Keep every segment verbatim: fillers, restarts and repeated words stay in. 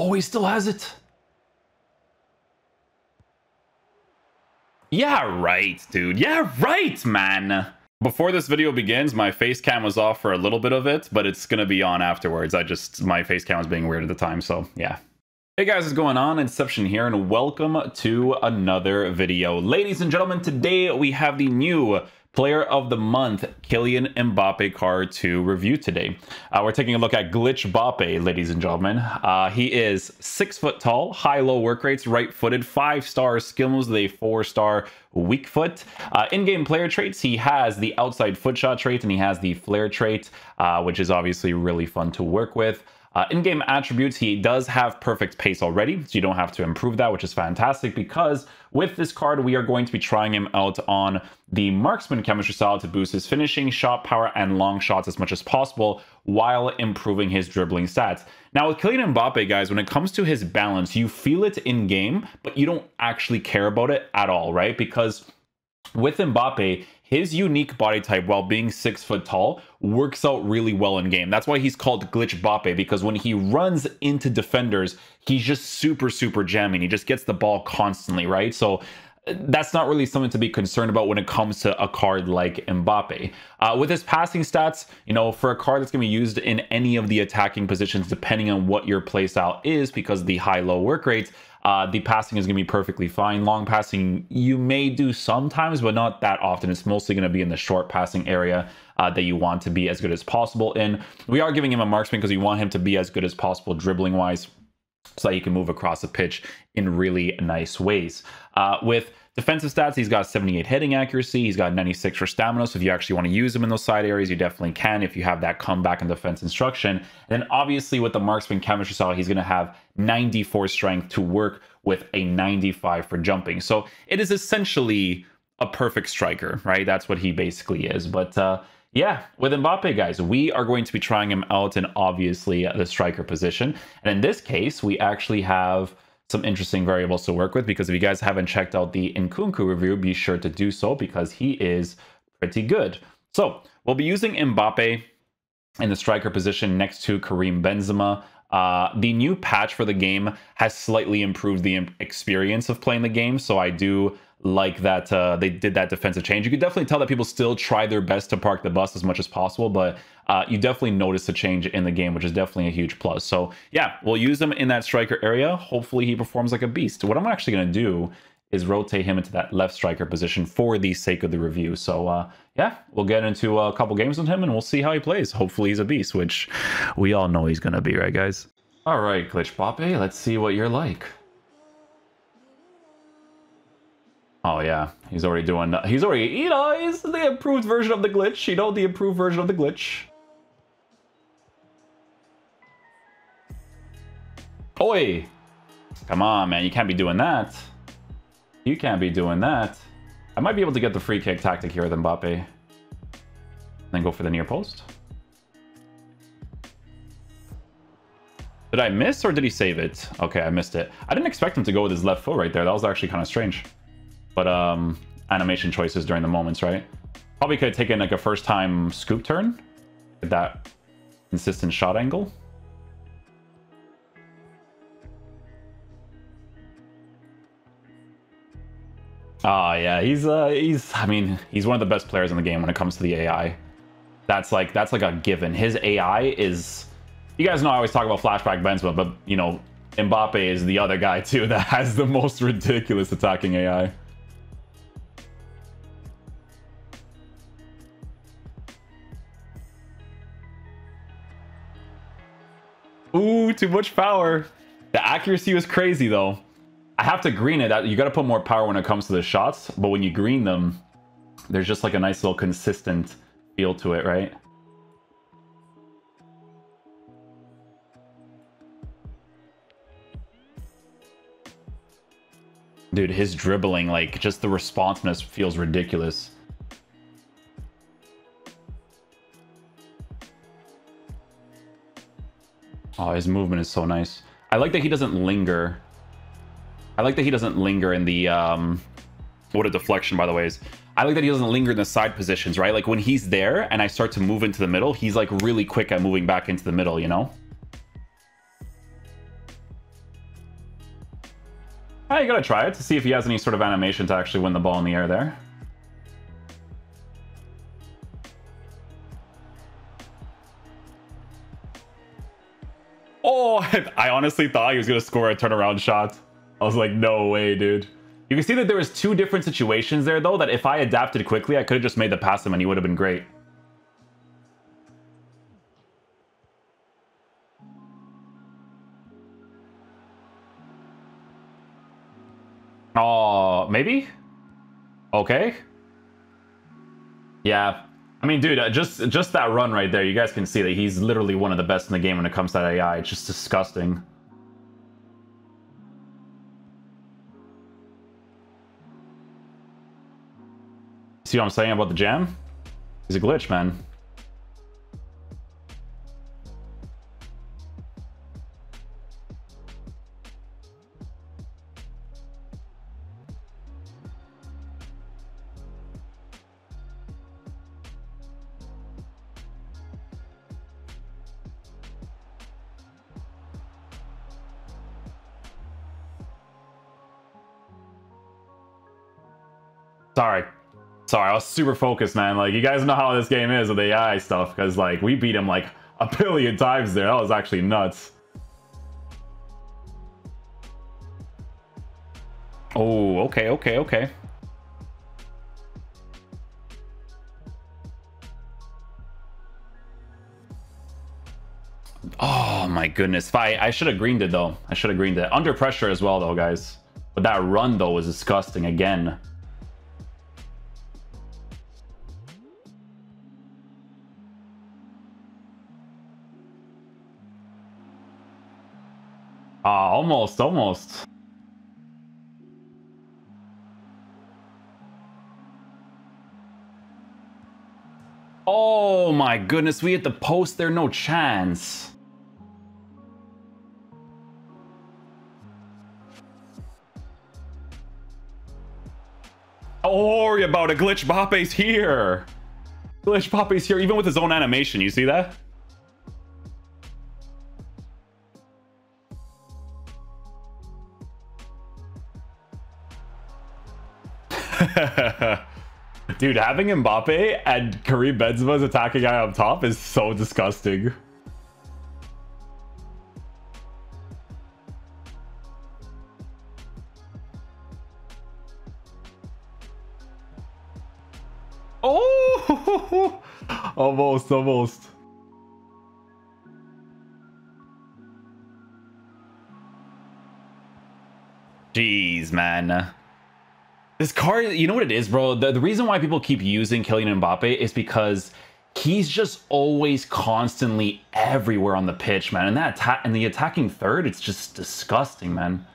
Oh, he still has it. Yeah, right, dude. Yeah, right, man. Before this video begins, my face cam was off for a little bit of it, but it's gonna be on afterwards. I just, my face cam was being weird at the time, so yeah. Hey guys, what's going on? Inception here, and welcome to another video. Ladies and gentlemen, today we have the new Player of the Month Kylian Mbappe card to review today. Uh, we're taking a look at Glitch Mbappe, ladies and gentlemen. Uh, he is six foot tall, high-low work rates, right-footed, five-star skill moves with a four-star weak foot. Uh, in-game player traits, he has the outside foot shot trait and he has the flare trait, uh, which is obviously really fun to work with. Uh, in-game attributes, he does have perfect pace already, so you don't have to improve that, which is fantastic, because with this card, we are going to be trying him out on the marksman chemistry style to boost his finishing, shot power, and long shots as much as possible, while improving his dribbling stats. Now, with Kylian Mbappe, guys, when it comes to his balance, you feel it in-game, but you don't actually care about it at all, right? Because with Mbappe, his unique body type, while being six foot tall, works out really well in game. That's why he's called Glitch Mbappe, because when he runs into defenders, he's just super, super jamming. He just gets the ball constantly, right? So that's not really something to be concerned about when it comes to a card like Mbappe. Uh, with his passing stats, you know, for a card that's going to be used in any of the attacking positions, depending on what your playstyle is, because of the high-low work rates, Uh, the passing is going to be perfectly fine. Long passing, you may do sometimes, but not that often. It's mostly going to be in the short passing area uh, that you want to be as good as possible in. We are giving him a marksman because we want him to be as good as possible dribbling-wise, so that he can move across the pitch in really nice ways. Uh, with defensive stats, he's got seventy-eight heading accuracy. He's got ninety-six for stamina. So if you actually want to use him in those side areas, you definitely can if you have that comeback and defense instruction. And then obviously with the marksman chemistry style, he's going to have ninety-four strength to work with a ninety-five for jumping. So it is essentially a perfect striker, right? That's what he basically is. But uh, yeah, with Mbappe, guys, we are going to be trying him out in obviously the striker position. And in this case, we actually have some interesting variables to work with, because if you guys haven't checked out the Nkunku review, be sure to do so because he is pretty good. So we'll be using Mbappe in the striker position next to Karim Benzema. Uh, the new patch for the game has slightly improved the experience of playing the game, so I do like that uh, they did that defensive change. You could definitely tell that people still try their best to park the bus as much as possible, but uh, you definitely notice a change in the game, which is definitely a huge plus. So yeah, we'll use him in that striker area. Hopefully he performs like a beast. What I'm actually going to do is rotate him into that left striker position for the sake of the review. So uh, yeah, we'll get into a couple games with him and we'll see how he plays. Hopefully he's a beast, which we all know he's going to be, right, guys? All right, Glitch Mbappe, let's see what you're like. Oh yeah, he's already doing, he's already, you know, he's the improved version of the glitch, you know, the improved version of the glitch. Oi! Come on, man, you can't be doing that. You can't be doing that. I might be able to get the free kick tactic here with Mbappe. Then go for the near post. Did I miss or did he save it? Okay, I missed it. I didn't expect him to go with his left foot right there. That was actually kind of strange. But um, animation choices during the moments, right? Probably could have taken like a first-time scoop turn with that consistent shot angle. Ah, oh, yeah, he's uh, he's. I mean, he's one of the best players in the game when it comes to the A I. That's like that's like a given. His A I is. You guys know I always talk about flashback Benzema, but you know, Mbappe is the other guy too that has the most ridiculous attacking A I. Ooh, too much power. The accuracy was crazy, though. I have to green it. You got to put more power when it comes to the shots, but when you green them, there's just like a nice little consistent feel to it, right? Dude, his dribbling, like, just the responsiveness feels ridiculous. Oh, his movement is so nice. I like that he doesn't linger. I like that he doesn't linger in the... Um, what a deflection, by the way, is. I like that he doesn't linger in the side positions, right? Like, when he's there and I start to move into the middle, he's, like, really quick at moving back into the middle, you know? Oh, you gotta try it to see if he has any sort of animation to actually win the ball in the air there. Oh, I honestly thought he was gonna score a turnaround shot. I was like, no way, dude. You can see that there was two different situations there, though, that if I adapted quickly, I could have just made the pass him and he would have been great. Oh, maybe? Okay. Yeah. I mean, dude, just, just that run right there, you guys can see that he's literally one of the best in the game when it comes to that A I. It's just disgusting. See what I'm saying about the jam? He's a glitch, man. Sorry. Sorry, I was super focused, man. Like, you guys know how this game is with A I stuff, because, like, we beat him, like, a billion times there. That was actually nuts. Oh, okay, okay, okay. Oh, my goodness. I, I should have greened it, though. I should have greened it. Under pressure as well, though, guys. But that run, though, was disgusting again. Ah, almost, almost. Oh my goodness, we hit the post there, no chance. Don't worry about it, Glitch Mbappe's here. Glitch Mbappe's here, even with his own animation, you see that? Dude, having Mbappe and Karim Benzema's attacking guy up top is so disgusting. Oh, almost, almost. Jeez, man. This card, you know what it is, bro? The, the reason why people keep using Kylian Mbappe is because he's just always constantly everywhere on the pitch, man. And that attack and the attacking third, it's just disgusting, man.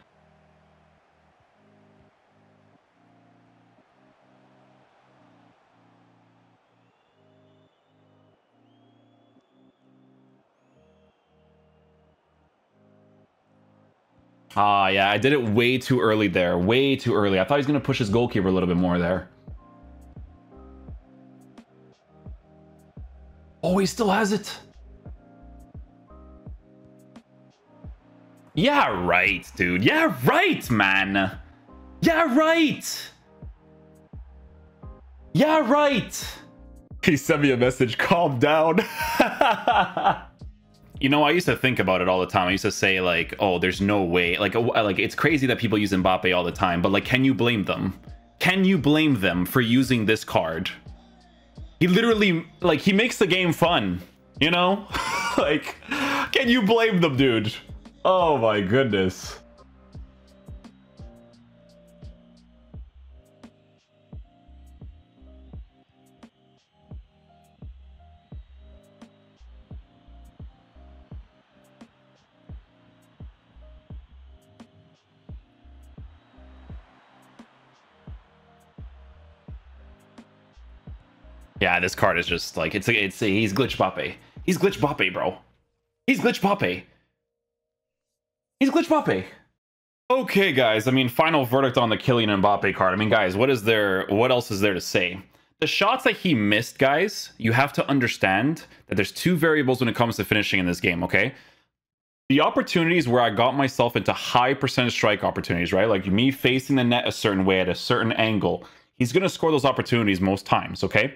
Ah, yeah, I did it way too early there. Way too early. I thought he was going to push his goalkeeper a little bit more there. Oh, he still has it. Yeah, right, dude. Yeah, right, man. Yeah, right. Yeah, right. He sent me a message. Calm down. You know, I used to think about it all the time. I used to say, like, oh, there's no way. Like, like it's crazy that people use Mbappe all the time. But, like, can you blame them? Can you blame them for using this card? He literally, like, he makes the game fun, you know? Like, can you blame them, dude? Oh, my goodness. Yeah, this card is just like, it's it's he's Glitch Mbappe. He's Glitch Mbappe, bro. He's Glitch Mbappe. He's Glitch Mbappe. Okay, guys. I mean, final verdict on the Kylian Mbappe card. I mean, guys, what is there? What else is there to say? The shots that he missed, guys, you have to understand that there's two variables when it comes to finishing in this game, okay? the opportunities where I got myself into high percentage strike opportunities, right? Like me facing the net a certain way at a certain angle, he's going to score those opportunities most times, okay?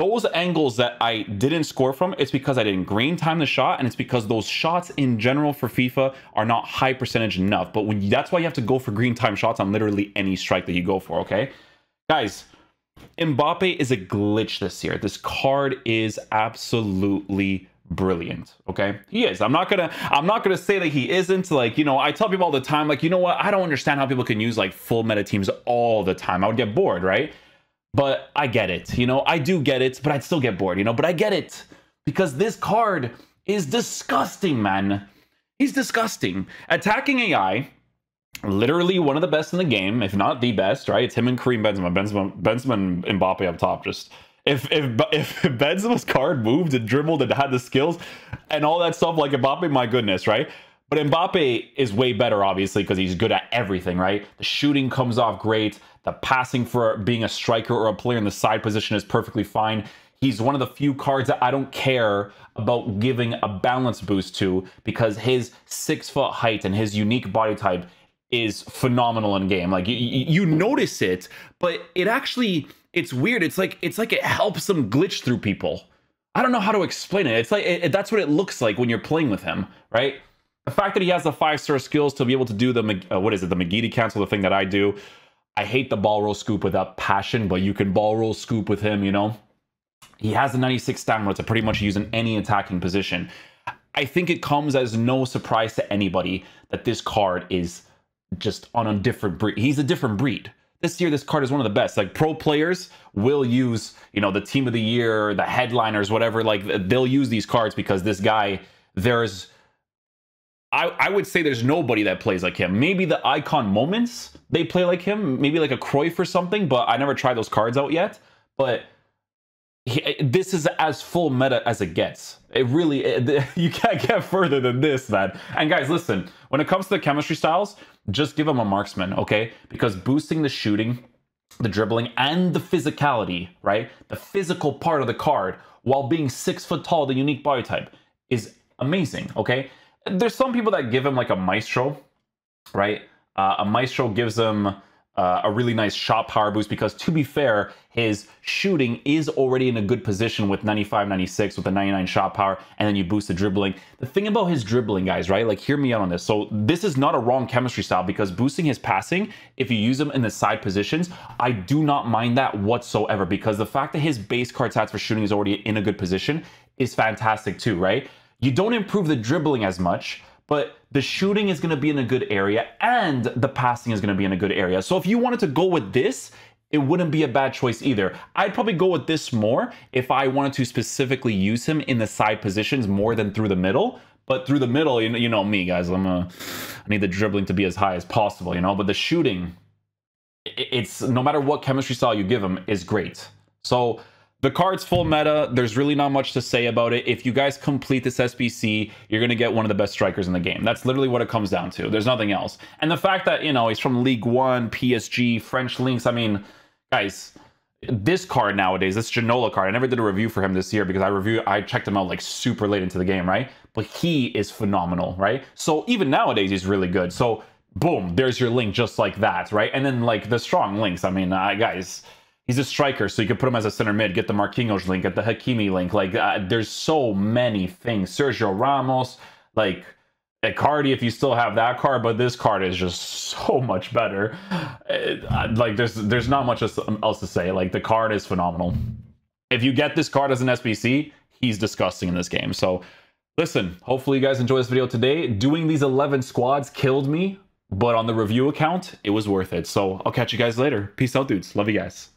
Those angles that I didn't score from, it's because I didn't green time the shot, and it's because those shots in general for FIFA are not high percentage enough. But when, that's why you have to go for green time shots on literally any strike that you go for, okay? Guys, Mbappe is a glitch this year. This card is absolutely brilliant, okay? He is. I'm not gonna I'm not gonna say that he isn't. Like, you know, I tell people all the time, like, you know what? I don't understand how people can use like full meta teams all the time. I would get bored, right? But I get it. You know, I do get it, but I'd still get bored, you know, but I get it because this card is disgusting, man. He's disgusting. Attacking A I, literally one of the best in the game, if not the best, right? It's him and Karim Benzema. Benzema, Benzema and Mbappe up top. Just if if if Benzema's card moved and dribbled and had the skills and all that stuff like Mbappe, my goodness, right? But Mbappe is way better, obviously, because he's good at everything, right? The shooting comes off great. The passing for being a striker or a player in the side position is perfectly fine. He's one of the few cards that I don't care about giving a balance boost to because his six foot height and his unique body type is phenomenal in game. Like you, you notice it, but it actually, it's weird. It's like, it's like it helps him glitch through people. I don't know how to explain it. It's like, it, that's what it looks like when you're playing with him, right? The fact that he has the five-star skills to be able to do the, uh, what is it, the McGeady cancel, the thing that I do. I hate the ball roll scoop without passion, but you can ball roll scoop with him, you know? He has the ninety-six stamina to pretty much use in any attacking position. I think it comes as no surprise to anybody that this card is just on a different breed. He's a different breed. This year, this card is one of the best. Like, pro players will use, you know, the team of the year, the headliners, whatever. Like, they'll use these cards because this guy, there's... I, I would say there's nobody that plays like him. Maybe the icon moments, they play like him. Maybe like a Cruyff or something, but I never tried those cards out yet. But he, this is as full meta as it gets. It really, it, you can't get further than this, man. And guys, listen, when it comes to the chemistry styles, just give him a marksman, okay? Because boosting the shooting, the dribbling, and the physicality, right? The physical part of the card, while being six foot tall, the unique body type, is amazing, okay? There's some people that give him like a maestro, right? Uh, a maestro gives him uh, a really nice shot power boost because, to be fair, his shooting is already in a good position with ninety-five, ninety-six with a ninety-nine shot power, and then you boost the dribbling. The thing about his dribbling, guys, right? Like, hear me out on this. So this is not a wrong chemistry style because boosting his passing, if you use him in the side positions, I do not mind that whatsoever because the fact that his base card stats for shooting is already in a good position is fantastic too, right? You don't improve the dribbling as much, but the shooting is going to be in a good area and the passing is going to be in a good area. So if you wanted to go with this, it wouldn't be a bad choice either. I'd probably go with this more if I wanted to specifically use him in the side positions more than through the middle. But through the middle, you know, you know me, guys. I'm a, I need the dribbling to be as high as possible, you know. But the shooting, it's no matter what chemistry style you give him, is great. So... the card's full meta. There's really not much to say about it. If you guys complete this S B C, you're going to get one of the best strikers in the game. That's literally what it comes down to. There's nothing else. And the fact that, you know, he's from League One, P S G, French Links. I mean, guys, this card nowadays, this Ginola card, I never did a review for him this year because I review, I checked him out like super late into the game, right? But he is phenomenal, right? So even nowadays, he's really good. So boom, there's your link just like that, right? And then like the strong links. I mean, uh, guys... he's a striker, so you could put him as a center mid, get the Marquinhos link, get the Hakimi link. Like, uh, there's so many things. Sergio Ramos, like, Icardi, if you still have that card, but this card is just so much better. It, uh, like, there's there's not much else to say. Like, the card is phenomenal. If you get this card as an S B C, he's disgusting in this game. So, listen, hopefully you guys enjoy this video today. Doing these eleven squads killed me, but on the review account, it was worth it. So, I'll catch you guys later. Peace out, dudes. Love you guys.